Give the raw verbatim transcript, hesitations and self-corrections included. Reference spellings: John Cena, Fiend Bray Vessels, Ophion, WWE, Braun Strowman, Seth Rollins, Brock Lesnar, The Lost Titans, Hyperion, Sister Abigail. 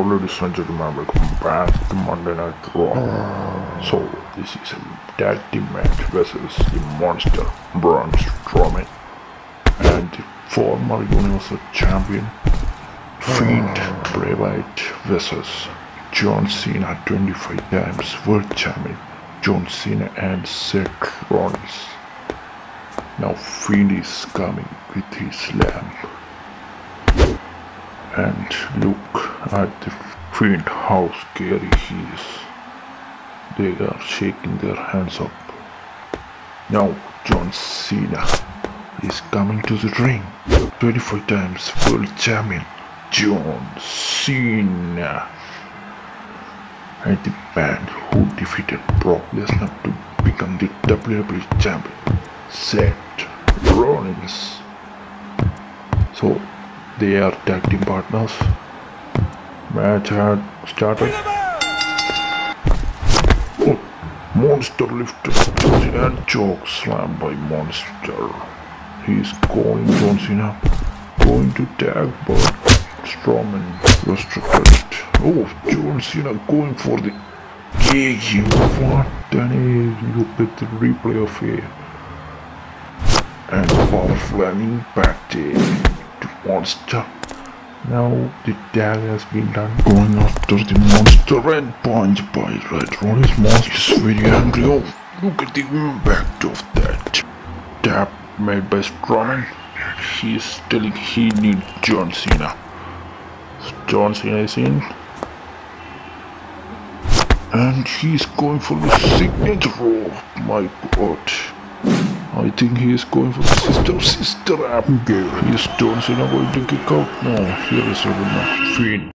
Hello ladies and gentlemen, welcome back to Monday Night Raw. So this is a tag team match versus the monster Braun Strowman and the former Universal Champion Fiend Bray Vessels John Cena, twenty-five times world champion John Cena and Seth Rollins. Now Fiend is coming with his lamp. And look at the Fiend, how scary he is. They are shaking their hands up. Now John Cena is coming to the ring. twenty-four times world champion John Cena. And the man who defeated Brock Lesnar to become the W W E champion, Seth Rollins. So they are tag team partners. Match had started. Oh, monster lifted and choke slam by monster. He is calling John Cena, going to tag, but Strowman restricted. Oh, John Cena going for the K O. What an ace! You pick the replay of it. And powerful and impacted monster. Now the tag has been done. Going after the monster and punch by Red Rollins. Monster is very angry. Oh, look at the impact of that tap made by Strowman. He is telling he needs John Cena. John Cena is in, and he is going for the signature. Oh my god, I think he is going for Sister Sister Abigail. Is John Cena going to kick out? No, here is a winner. Fiend.